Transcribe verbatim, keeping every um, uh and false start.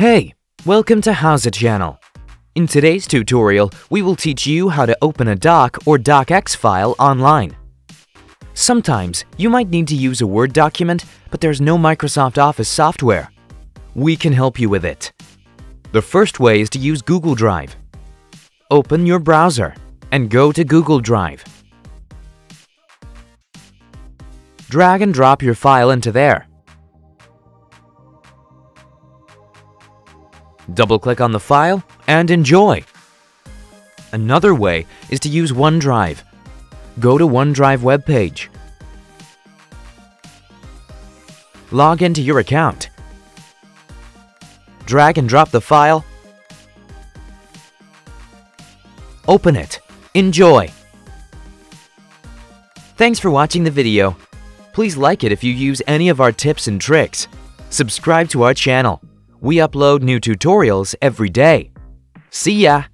Hey, welcome to Howza Channel. In today's tutorial, we will teach you how to open a doc or D O C X file online. Sometimes you might need to use a Word document, but there's no Microsoft Office software. We can help you with it. The first way is to use Google Drive. Open your browser and go to Google Drive. Drag and drop your file into there. Double-click on the file and enjoy! Another way is to use OneDrive. Go to OneDrive webpage. Log into your account. Drag and drop the file. Open it. Enjoy! Thanks for watching the video. Please like it if you use any of our tips and tricks. Subscribe to our channel. We upload new tutorials every day. See ya!